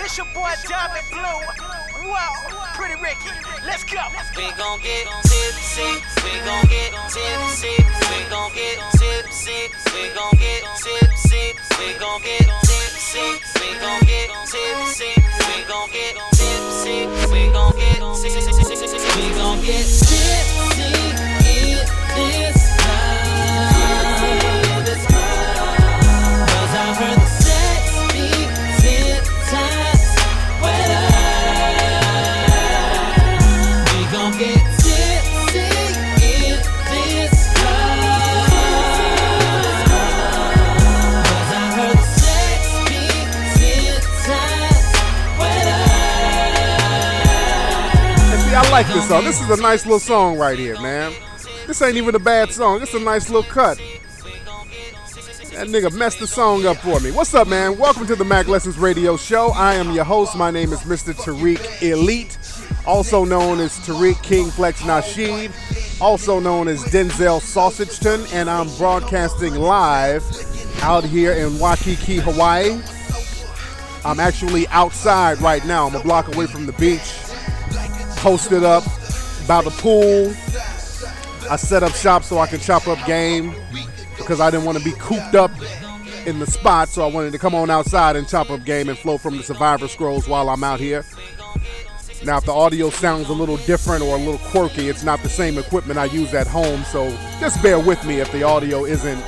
This your boy Diamond Blue. Whoa, Pretty Ricky. Let's go. We gon' get tipsy. We gon' get tipsy. We gon' get tipsy. We gon' get tipsy. We gon' get tipsy. We gon' get tipsy. We gon' get tipsy. We gon' get tipsy. We gon' get tipsy. Eat this time. This time. 'Cause I heard the sex beat 10 times. I like this song. This is a nice little song right here, man. This ain't even a bad song. It's a nice little cut. That nigga messed the song up for me. What's up, man? Welcome to the Mack Lessons Radio Show. I am your host. My name is Mr. Tariq Elite, also known as Tariq King Flex Nasheed, also known as Denzel Sausageton, and I'm broadcasting live out here in Waikiki, Hawaii. I'm actually outside right now. I'm a block away from the beach. Posted up by the pool. I set up shop so I could chop up game because I didn't want to be cooped up in the spot, so I wanted to come on outside and chop up game and flow from the Survivor Scrolls while I'm out here. Now, if the audio sounds a little different or a little quirky, it's not the same equipment I use at home, so just bear with me if the audio isn't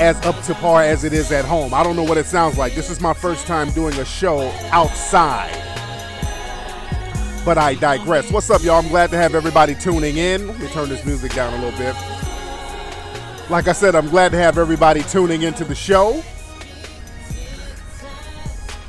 as up to par as it is at home. I don't know what it sounds like. This is my first time doing a show outside. But I digress. What's up, y'all? I'm glad to have everybody tuning in. Let me turn this music down a little bit. Like I said, I'm glad to have everybody tuning into the show.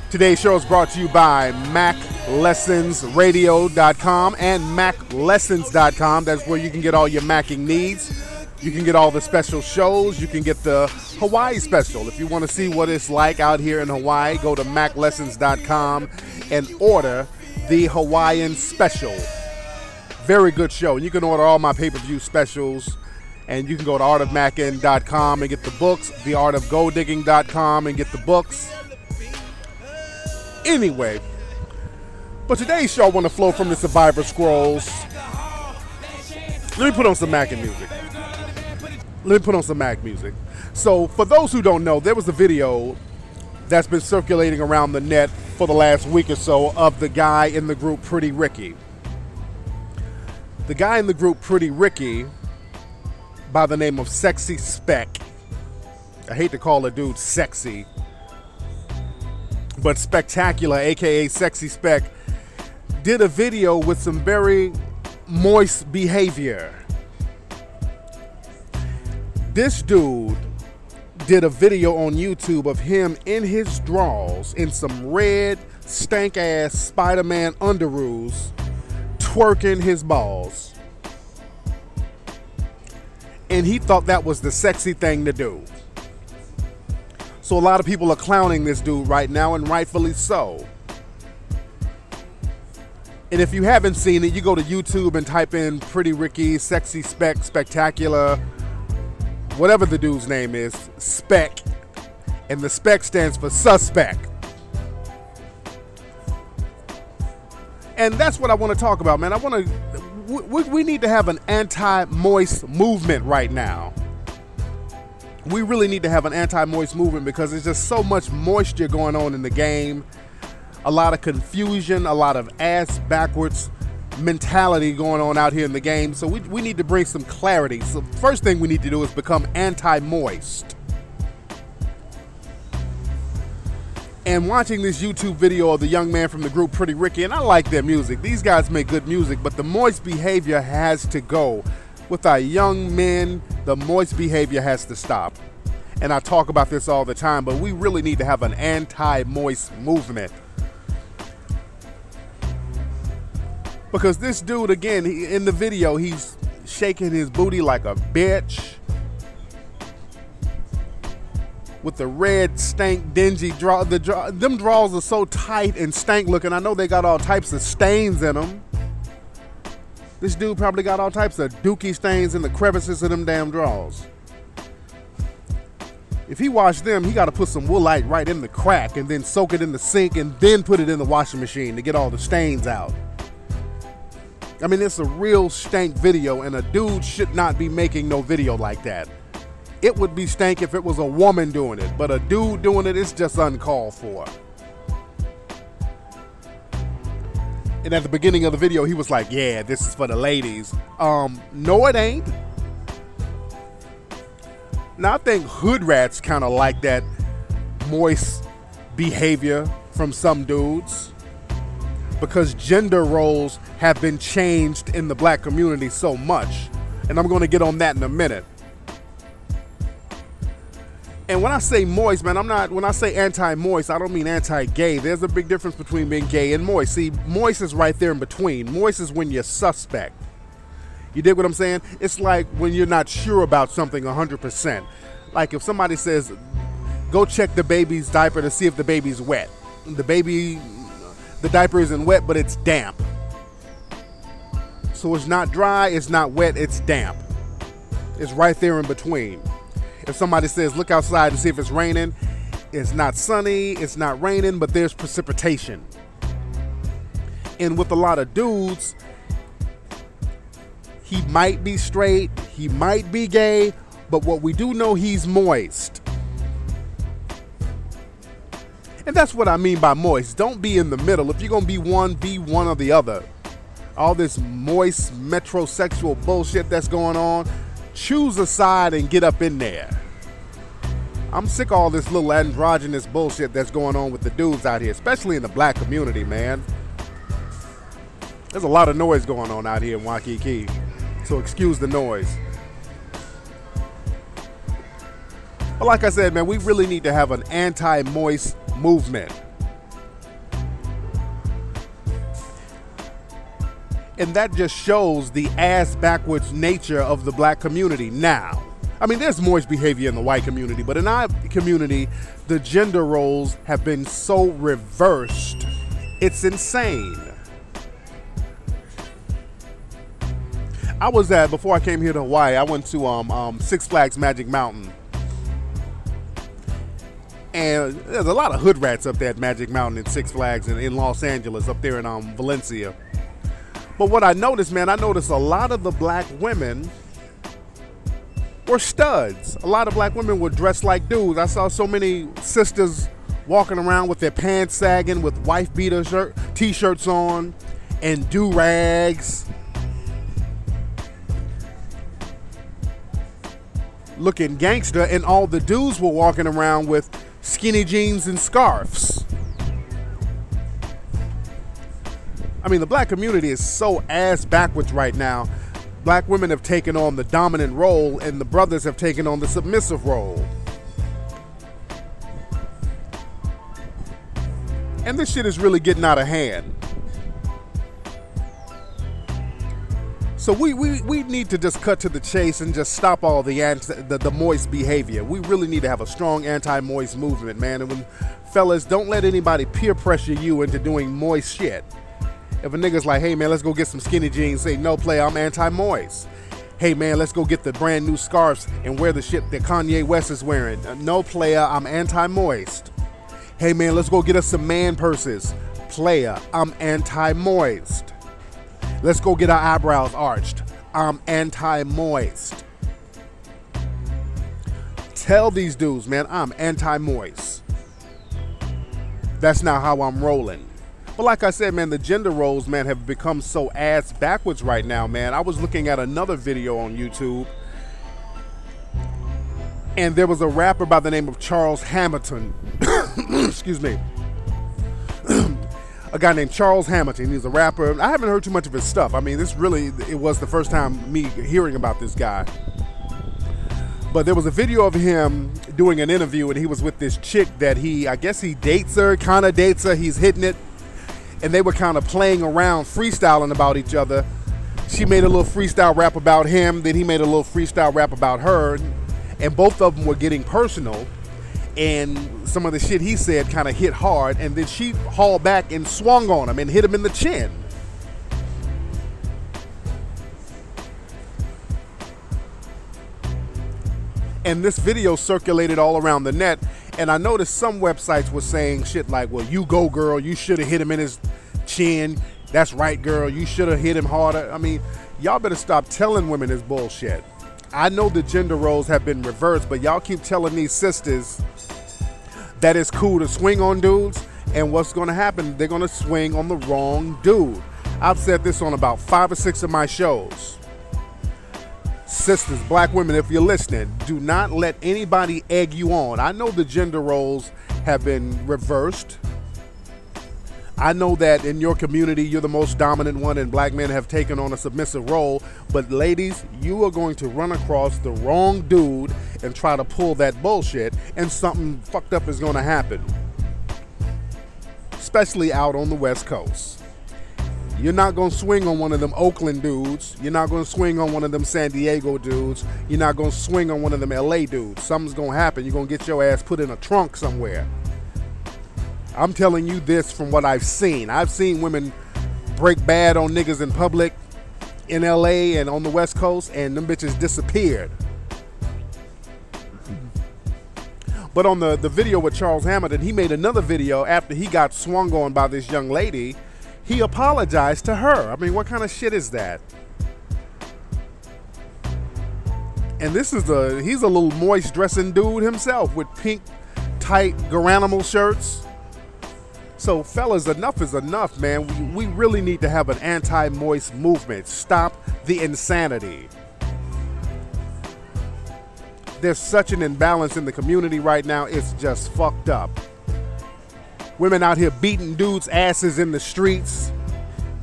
Today's show is brought to you by MacLessonsRadio.com and MacLessons.com. That's where you can get all your macking needs. You can get all the special shows. You can get the Hawaii special. If you want to see what it's like out here in Hawaii, go to MacLessons.com and order the Hawaiian special. Very good show. You can order all my pay-per-view specials, and you can go to artofmackin.com and get the books, the artofgoldigging.com and get the books. Anyway, but today's show I want to flow from the Survivor Scrolls. Let me put on some Mac music. Let me put on some Mac music. So for those who don't know, there was a video that's been circulating around the net for the last week or so of the guy in the group Pretty Ricky. The guy in the group Pretty Ricky, by the name of Sexy Speck. I hate to call a dude sexy, but Spectacular, aka Sexy Speck, did a video with some very moist behavior. This dude did a video on YouTube of him in his drawers in some red, stank-ass Spider-Man underoos, twerking his balls. And he thought that was the sexy thing to do. So a lot of people are clowning this dude right now, and rightfully so. And if you haven't seen it, you go to YouTube and type in Pretty Ricky, Sexy Speck, Spectacular, whatever the dude's name is, Speck, and the Speck stands for suspect. And that's what I want to talk about, man. We need to have an anti-moist movement right now. We really need to have an anti-moist movement because there's just so much moisture going on in the game. A lot of confusion, a lot of ass backwards mentality going on out here in the game, so we need to bring some clarity. So first thing we need to do is become anti-moist. And watching this YouTube video of the young man from the group Pretty Ricky, and I like their music. These guys make good music, but the moist behavior has to go. With our young men, the moist behavior has to stop. And I talk about this all the time, but we really need to have an anti-moist movement. Because this dude, again, in the video, he's shaking his booty like a bitch with the red, stank, dingy draw. Them draws are so tight and stank looking. I know they got all types of stains in them. This dude probably got all types of dookie stains in the crevices of them damn draws. If he washed them, he got to put some Woolite right in the crack and then soak it in the sink and then put it in the washing machine to get all the stains out. I mean, it's a real stank video, and a dude should not be making no video like that. It would be stank if it was a woman doing it, but a dude doing it is just uncalled for. And at the beginning of the video, he was like, yeah, this is for the ladies. No, it ain't. Now, I think hood rats kind of like that moist behavior from some dudes, because gender roles have been changed in the black community so much. And I'm going to get on that in a minute. And when I say moist, man, when I say anti-moist, I don't mean anti-gay. There's a big difference between being gay and moist. See, moist is right there in between. Moist is when you're suspect. You dig what I'm saying? It's like when you're not sure about something 100%. Like if somebody says, go check the baby's diaper to see if the baby's wet. The diaper isn't wet, but it's damp. So it's not dry, it's not wet, it's damp. It's right there in between. If somebody says, look outside to see if it's raining, it's not sunny, it's not raining, but there's precipitation. And with a lot of dudes, he might be straight, he might be gay, but what we do know, he's moist. And that's what I mean by moist. Don't be in the middle. If you're going to be one or the other. All this moist, metrosexual bullshit that's going on, choose a side and get up in there. I'm sick of all this little androgynous bullshit that's going on with the dudes out here, especially in the black community, man. There's a lot of noise going on out here in Waikiki, so excuse the noise. But like I said, man, we really need to have an anti-moist movement. And that just shows the ass-backwards nature of the black community now. I mean, there's moist behavior in the white community, but in our community, the gender roles have been so reversed. It's insane. I was at, before I came here to Hawaii, I went to Six Flags Magic Mountain. And there's a lot of hood rats up there at Magic Mountain and Six Flags and in Los Angeles, up there in Valencia. But what I noticed, man, I noticed a lot of the black women were studs. A lot of black women were dressed like dudes. I saw so many sisters walking around with their pants sagging, with wife beater t-shirts on, and do-rags. Looking gangster, and all the dudes were walking around with skinny jeans and scarves. I mean, the black community is so ass backwards right now. Black women have taken on the dominant role, and the brothers have taken on the submissive role. And this shit is really getting out of hand. So we need to just cut to the chase and just stop all the moist behavior. We really need to have a strong anti-moist movement, man. And when, fellas, don't let anybody peer pressure you into doing moist shit. If a nigga's like, hey, man, let's go get some skinny jeans, say, no, play, I'm anti-moist. Hey, man, let's go get the brand new scarves and wear the shit that Kanye West is wearing. No, player, I'm anti-moist. Hey, man, let's go get us some man purses. Player, I'm anti-moist. Let's go get our eyebrows arched. I'm anti-moist. Tell these dudes, man, I'm anti-moist. That's not how I'm rolling. But like I said, man, the gender roles, man, have become so ass backwards right now, man. I was looking at another video on YouTube, and there was a rapper by the name of Charles Hamilton. Excuse me. A guy named Charles Hamilton. He's a rapper. I haven't heard too much of his stuff. I mean, it was the first time me hearing about this guy. But there was a video of him doing an interview, and he was with this chick that I guess he dates her, kind of dates her. He's hitting it. And they were kind of playing around, freestyling about each other. She made a little freestyle rap about him, then he made a little freestyle rap about her, and both of them were getting personal, and some of the shit he said kind of hit hard, and then she hauled back and swung on him and hit him in the chin. And this video circulated all around the net, and I noticed some websites were saying shit like, well, you go, girl, you should have hit him in his chin. That's right, girl, you should have hit him harder. I mean, y'all better stop telling women this bullshit. I know the gender roles have been reversed, but y'all keep telling these sisters that it's cool to swing on dudes, and what's gonna happen? They're gonna swing on the wrong dude. I've said this on about 5 or 6 of my shows. Sisters, black women, if you're listening, do not let anybody egg you on. I know the gender roles have been reversed. I know that in your community, you're the most dominant one and black men have taken on a submissive role. But ladies, you are going to run across the wrong dude and try to pull that bullshit, and something fucked up is going to happen. Especially out on the West Coast. You're not going to swing on one of them Oakland dudes. You're not going to swing on one of them San Diego dudes. You're not going to swing on one of them LA dudes. Something's going to happen. You're going to get your ass put in a trunk somewhere. I'm telling you this from what I've seen. I've seen women break bad on niggas in public in LA and on the West Coast, and them bitches disappeared. But on the video with Charles Hamilton, he made another video after he got swung on by this young lady. He apologized to her. I mean, what kind of shit is that? And this is he's a little moist dressing dude himself with pink, tight Garanimal shirts. So fellas, enough is enough, man. We really need to have an anti-moist movement. Stop the insanity. There's such an imbalance in the community right now. It's just fucked up. Women out here beating dudes' asses in the streets.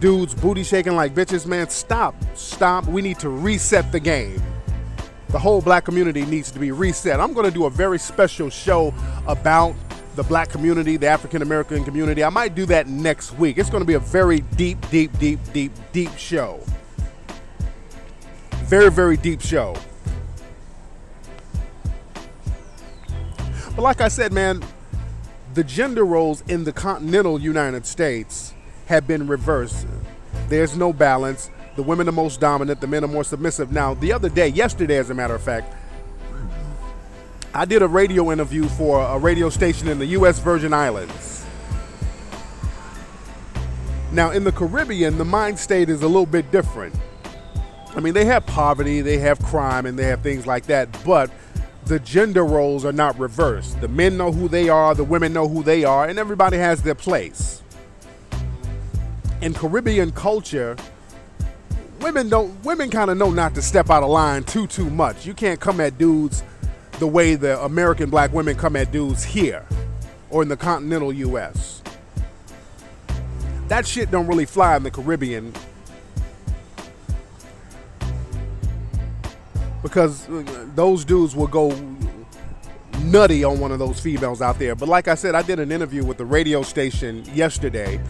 Dudes booty shaking like bitches, man. Stop. Stop. We need to reset the game. The whole black community needs to be reset. I'm going to do a very special show about the black community, the African American community. I might do that next week. It's going to be a very deep, deep, deep, deep, deep show. Very, very deep show. But like I said, man, the gender roles in the continental United States have been reversed. There's no balance. The women are most dominant. The men are more submissive. Now, the other day, yesterday, as a matter of fact, I did a radio interview for a radio station in the U.S. Virgin Islands. Now, in the Caribbean, the mind state is a little bit different. I mean, they have poverty, they have crime, and they have things like that, but the gender roles are not reversed. The men know who they are, the women know who they are, and everybody has their place. In Caribbean culture, women kind of know not to step out of line too much. You can't come at dudes the way the American black women come at dudes here or in the continental US. That shit don't really fly in the Caribbean. Because those dudes will go nutty on one of those females out there. But like I said, I did an interview with the radio station yesterday,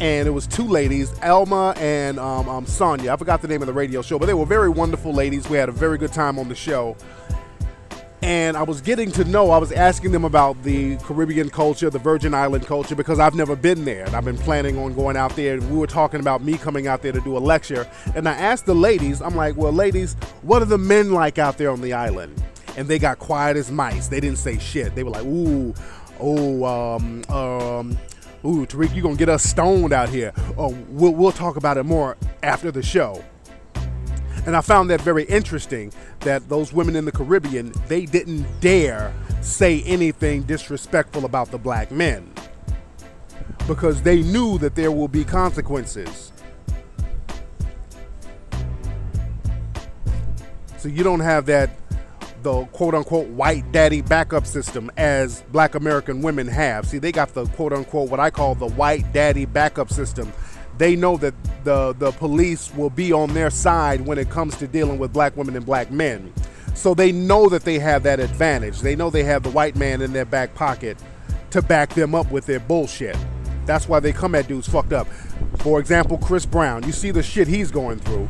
and it was 2 ladies, Elma and Sonya. I forgot the name of the radio show, but they were very wonderful ladies. We had a very good time on the show. And I was getting to know, I was asking them about the Caribbean culture, the Virgin Island culture, because I've never been there. And I've been planning on going out there. We were talking about me coming out there to do a lecture. And I asked the ladies, I'm like, well, ladies, what are the men like out there on the island? And they got quiet as mice. They didn't say shit. They were like, ooh, Tariq, you're going to get us stoned out here. Oh, we'll talk about it more after the show. And I found that very interesting, that those women in the Caribbean, they didn't dare say anything disrespectful about the black men because they knew that there will be consequences. So you don't have that, the quote-unquote white daddy backup system as black American women have. See, they got the quote-unquote what I call the white daddy backup system. They know that the police will be on their side when it comes to dealing with black women and black men. So they know that they have that advantage. They know they have the white man in their back pocket to back them up with their bullshit. That's why they come at dudes fucked up. For example, Chris Brown. You see the shit he's going through.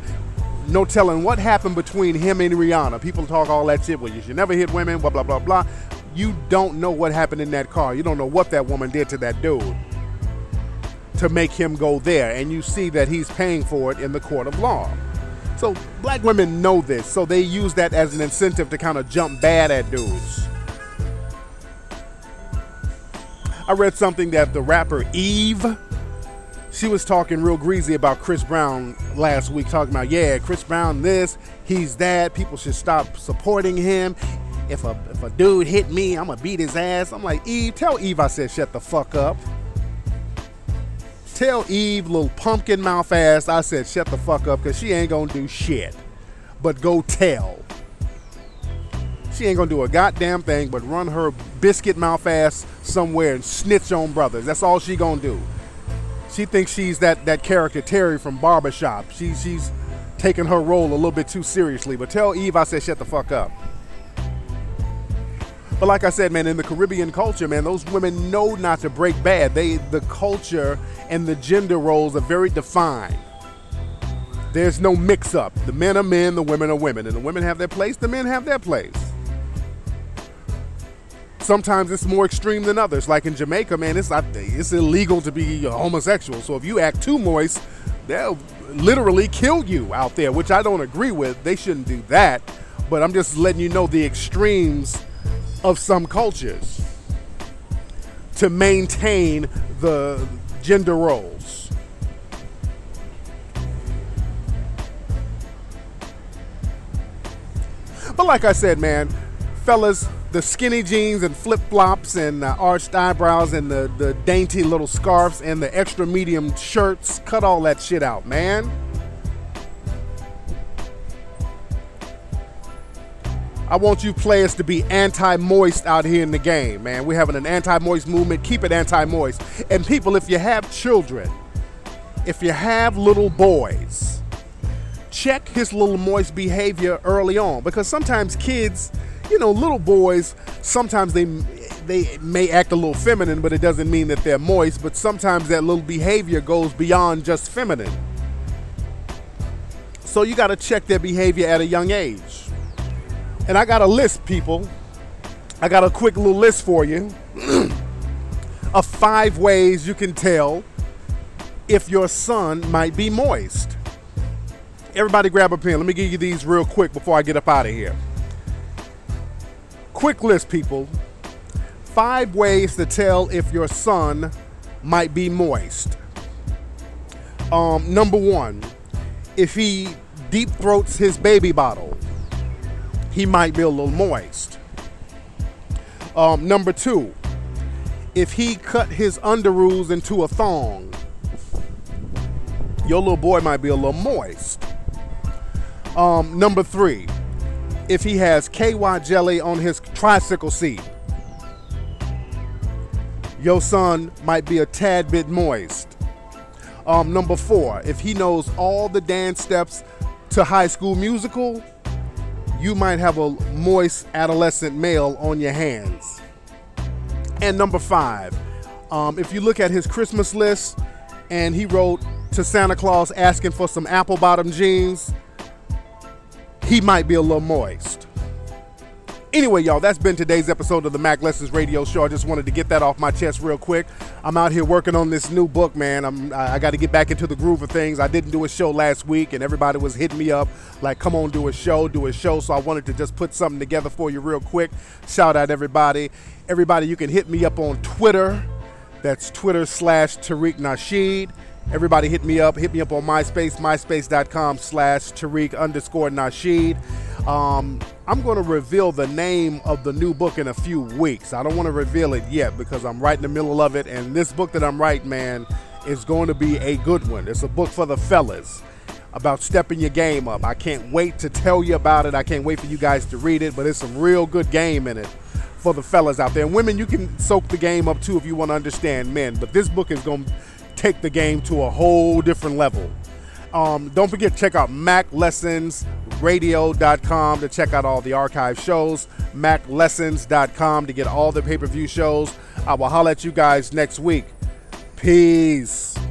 No telling what happened between him and Rihanna. People talk all that shit. Well, you should never hit women, blah, blah, blah, blah. You don't know what happened in that car. You don't know what that woman did to that dude to make him go there, and you see that he's paying for it in the court of law. So black women know this, so they use that as an incentive to kind of jump bad at dudes. I read something that the rapper Eve, she was talking real greasy about Chris Brown last week, talking about, yeah, Chris Brown this, he's that, people should stop supporting him. If a dude hit me, I'm gonna beat his ass. I'm like, Eve, tell Eve I said shut the fuck up. Tell Eve, little pumpkin mouth ass, I said shut the fuck up, because she ain't gonna do shit but go tell. She ain't gonna do a goddamn thing but run her biscuit mouth ass somewhere and snitch on brothers. That's all she gonna do. She thinks she's that character Terry from Barbershop. She's taking her role a little bit too seriously. But tell Eve I said shut the fuck up. But like I said, man, in the Caribbean culture, man, those women know not to break bad. The culture and the gender roles are very defined. There's no mix-up. The men are men, the women are women. And the women have their place, the men have their place. Sometimes it's more extreme than others. Like in Jamaica, man, it's illegal to be homosexual. So if you act too moist, they'll literally kill you out there, which I don't agree with. They shouldn't do that. But I'm just letting you know the extremes of some cultures to maintain the gender roles. But like I said, man, fellas, the skinny jeans and flip-flops and arched eyebrows and the dainty little scarves and the extra medium shirts, cut all that shit out, man. I want you players to be anti-moist out here in the game, man. We're having an anti-moist movement. Keep it anti-moist. And people, if you have children, if you have little boys, check his little moist behavior early on. Because sometimes kids, you know, little boys, sometimes they may act a little feminine, but it doesn't mean that they're moist. But sometimes that little behavior goes beyond just feminine. So you got to check their behavior at a young age. And I got a list, people. I got a quick little list for you of 5 ways you can tell if your son might be moist. Everybody grab a pen. Let me give you these real quick before I get up out of here. Quick list, people. 5 ways to tell if your son might be moist. Number 1, if he deep throats his baby bottle, he might be a little moist. Number 2, if he cut his underoos into a thong, your little boy might be a little moist. Number 3, if he has KY jelly on his tricycle seat, your son might be a tad bit moist. Number 4, if he knows all the dance steps to High School Musical, you might have a moist adolescent male on your hands. And number 5, if you look at his Christmas list and he wrote to Santa Claus asking for some apple bottom jeans, he might be a little moist. Anyway, y'all, that's been today's episode of the Mack Lessons Radio Show. I just wanted to get that off my chest real quick. I'm out here working on this new book, man. I got to get back into the groove of things. I didn't do a show last week, and everybody was hitting me up like, come on, do a show. So I wanted to just put something together for you real quick. Shout out everybody. Everybody, you can hit me up on Twitter. That's Twitter/Tariq Nasheed. Everybody hit me up on MySpace, myspace.com/Tariq_Nasheed. I'm going to reveal the name of the new book in a few weeks. I don't want to reveal it yet because I'm right in the middle of it. And this book that I'm writing, man, is going to be a good one. It's a book for the fellas about stepping your game up. I can't wait to tell you about it. I can't wait for you guys to read it, but it's some real good game in it for the fellas out there. And women, you can soak the game up too if you want to understand men. But this book is going to take the game to a whole different level. Don't forget, check out MacLessonsRadio.com to check out all the archive shows, MacLessons.com to get all the pay-per-view shows. I will holler at you guys next week. Peace.